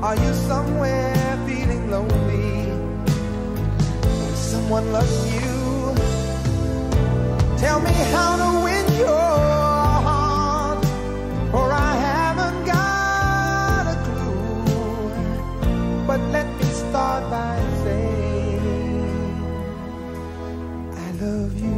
Are you somewhere feeling lonely? Someone loves you. Tell me how to win your heart, for I haven't got a clue. But let me start by saying I love you.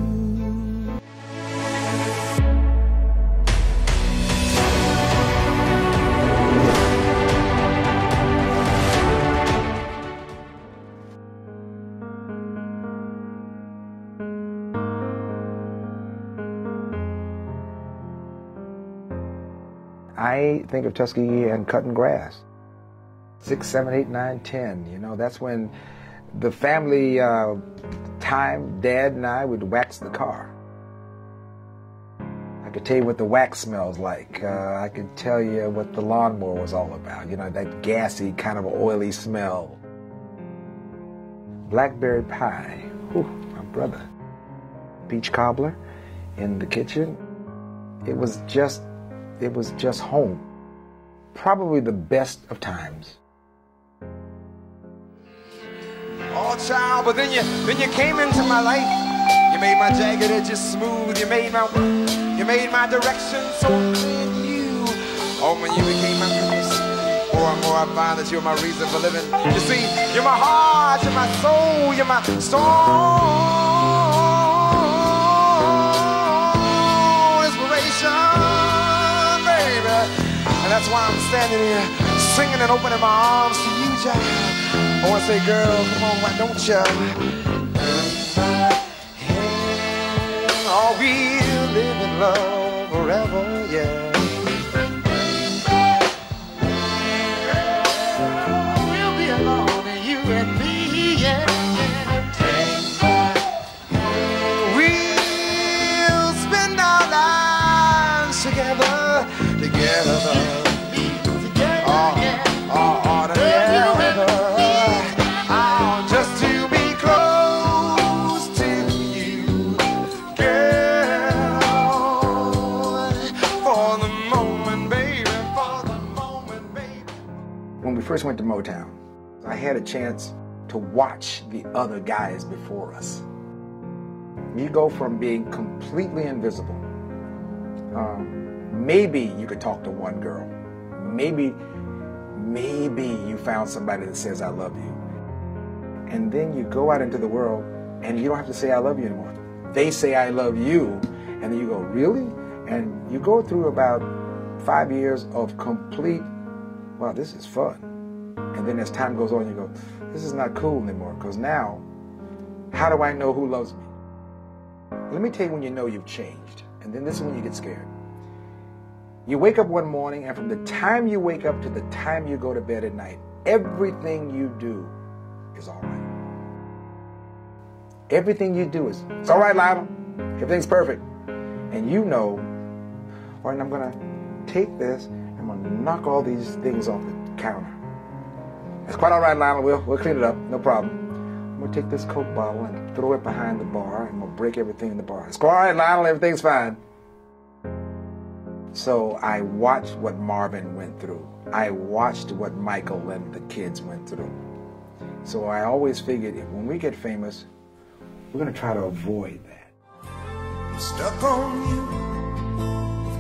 I think of Tuskegee and cutting grass. 6, 7, 8, 9, 10. You know, that's when the family time, Dad and I would wax the car. I could tell you what the wax smells like. I could tell you what the lawnmower was all about. You know, that gassy kind of oily smell. Blackberry pie. Whew, my brother. Peach cobbler in the kitchen. It was just home. Probably the best of times. Oh, child, but then you came into my life. You made my jagged edges smooth. You made my direction so clear. You. Oh, when you became my goodness, more and more I find that you're my reason for living. You see, you're my heart, you're my soul, you're my soul. That's why I'm standing here, singing and opening my arms to you, Jack. I wanna say, girl, come on, why don't ya? Oh, we'll live in love forever, yeah. Girl, we'll be alone, you and me, yeah. We'll spend our lives together. First went to Motown. I had a chance to watch the other guys before us. You go from being completely invisible. Maybe you could talk to one girl. Maybe you found somebody that says I love you. And then you go out into the world and you don't have to say I love you anymore. They say I love you. And then you go, really? And you go through about 5 years of complete, wow, this is fun. And then as time goes on, you go, this is not cool anymore, because now, how do I know who loves me? Let me tell you when you know you've changed, and then this is when you get scared. You wake up one morning, and from the time you wake up to the time you go to bed at night, everything you do is all right. Everything you do is, it's all right, Lionel. Everything's perfect. And you know, all right, I'm going to take this, I'm going to knock all these things off the counter. It's quite all right, Lionel. We'll clean it up. No problem. I'm going to take this Coke bottle and throw it behind the bar. I'm going to break everything in the bar. It's quite all right, Lionel. Everything's fine. So I watched what Marvin went through. I watched what Michael and the kids went through. So I always figured if when we get famous, we're going to try to avoid that. I'm stuck on you.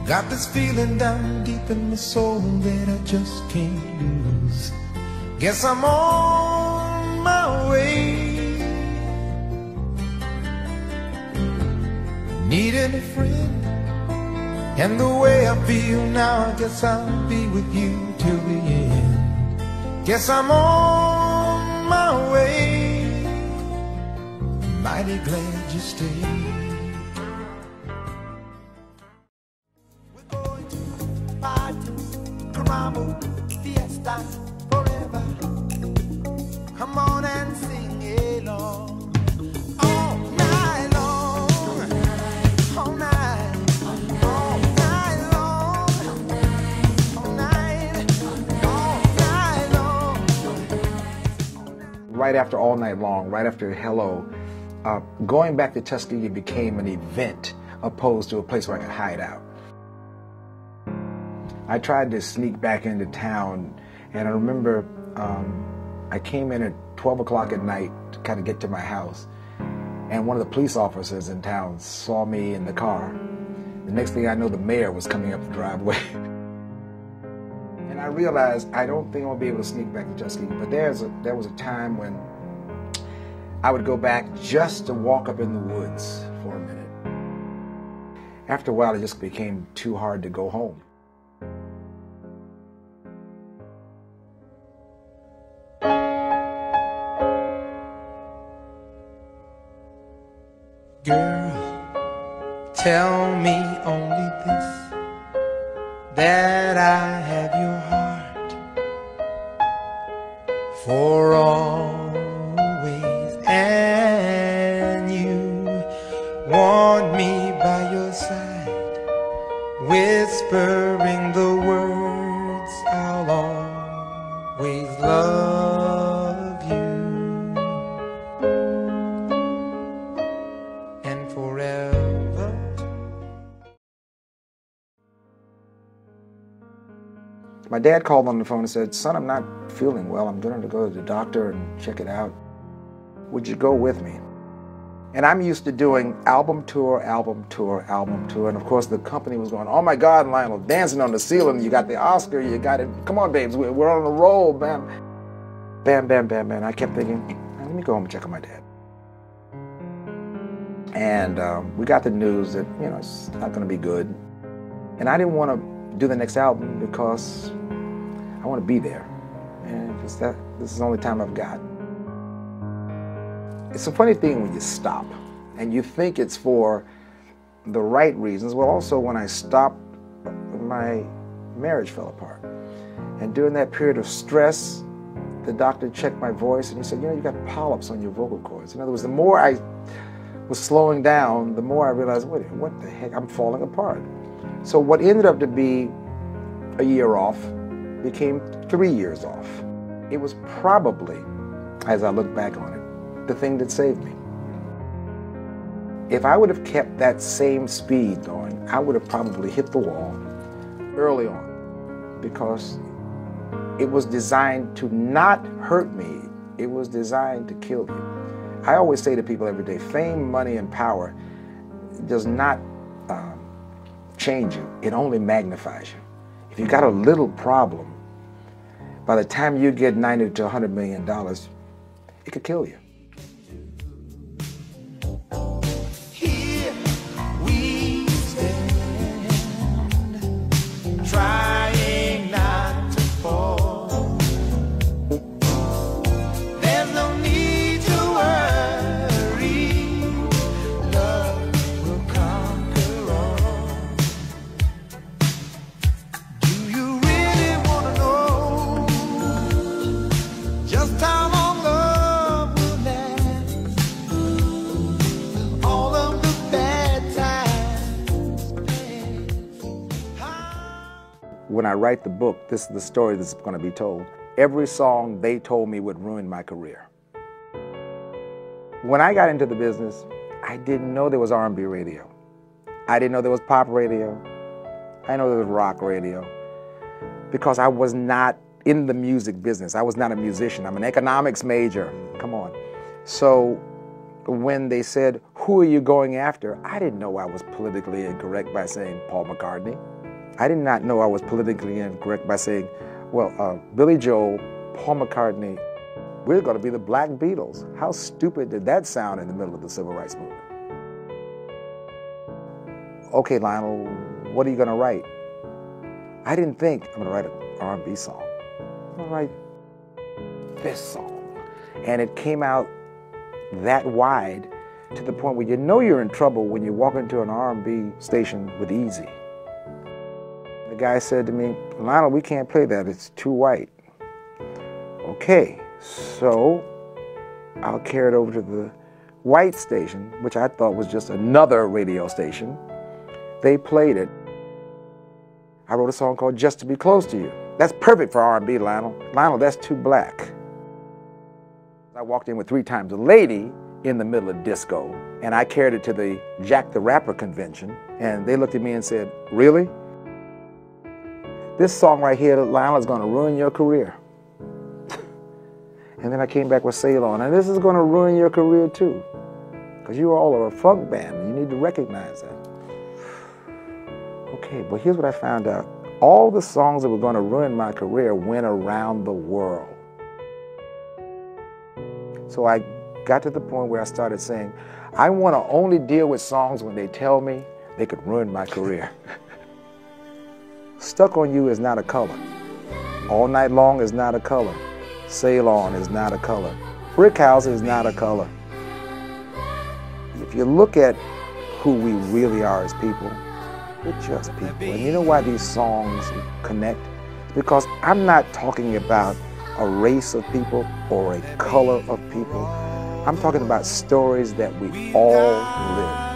Got this feeling down deep in my soul that I just can't lose. Guess I'm on my way. Needing a friend, and the way I feel now, I guess I'll be with you till the end. Guess I'm on my way. Mighty glad you stayed. We're going to the party, Caramo, Fiesta. Come on and sing along. All night long. All night. All night long. All night. All night long. Right after All Night Long, right after Hello, going back to Tuskegee became an event opposed to a place where I could hide out. I tried to sneak back into town And I remember I came in at 12 o'clock at night to kind of get to my house. And one of the police officers in town saw me in the car. The next thing I know, the mayor was coming up the driveway. And I realized, I don't think I'll be able to sneak back to Tuskegee. But there was a time when I would go back just to walk up in the woods for a minute. After a while, it just became too hard to go home. Girl, tell me only this, that I have your heart for always, and you want me by your side, whispering the words, I'll always love. My dad called on the phone and said, "Son, I'm not feeling well. I'm going to go to the doctor and check it out. Would you go with me?" And I'm used to doing album tour, album tour, album tour. And of course the company was going, "Oh my God, Lionel, Dancing on the Ceiling. You got the Oscar, you got it. Come on, babes, we're on a roll." Bam, bam, bam, bam, bam. I kept thinking, let me go home and check on my dad. And we got the news that, you know, it's not going to be good. And I didn't want to do the next album because I want to be there, and if it's that, this is the only time I've got. It's a funny thing when you stop, and you think it's for the right reasons. Well, also when I stopped, my marriage fell apart. And during that period of stress, the doctor checked my voice, and he said, "You know, you got polyps on your vocal cords." In other words, the more I was slowing down, the more I realized, wait, what the heck, I'm falling apart. So what ended up to be a year off became 3 years off. It was probably, as I look back on it, the thing that saved me. If I would have kept that same speed going, I would have probably hit the wall early on, because it was designed to not hurt me. It was designed to kill me. I always say to people every day, fame, money, and power does not change you. It only magnifies you. If you got a little problem, by the time you get $90 to $100 million, it could kill you. Here we stand, trying not to fall. There's no need to worry. Love will conquer all. When I write the book, this is the story that's going to be told. Every song they told me would ruin my career. When I got into the business, I didn't know there was R&B radio. I didn't know there was pop radio. I know there was rock radio. Because I was not in the music business. I was not a musician. I'm an economics major. Come on. So when they said, "Who are you going after?" I didn't know I was politically incorrect by saying Paul McCartney. I did not know I was politically incorrect by saying, well, Billy Joel, Paul McCartney, we're going to be the Black Beatles. How stupid did that sound in the middle of the Civil Rights Movement? Okay, Lionel, what are you going to write? I didn't think I'm going to write an R&B song. I'm going to write this song. And it came out that wide to the point where you know you're in trouble when you walk into an R&B station with Easy. The guy said to me, "Lionel, we can't play that, it's too white." Okay, so I'll carry it over to the white station, which I thought was just another radio station. They played it. I wrote a song called Just To Be Close To You. That's perfect for R&B, Lionel. Lionel, that's too black. I walked in with Three Times a Lady in the middle of disco, and I carried it to the Jack the Rapper convention, and they looked at me and said, "Really? This song right here, Lionel, is going to ruin your career." And then I came back with Sail On. And this is going to ruin your career too, because you all are a funk band. And you need to recognize that. Okay, but here's what I found out. All the songs that were going to ruin my career went around the world. So I got to the point where I started saying, I want to only deal with songs when they tell me they could ruin my career. Stuck On You is not a color. All Night Long is not a color. Sail On is not a color. Brick House is not a color. If you look at who we really are as people, we're just people. And you know why these songs connect? Because I'm not talking about a race of people or a color of people. I'm talking about stories that we all live.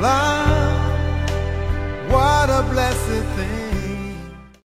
Oh,